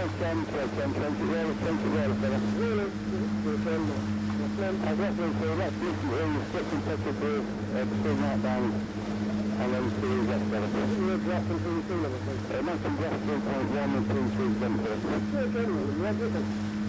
I've got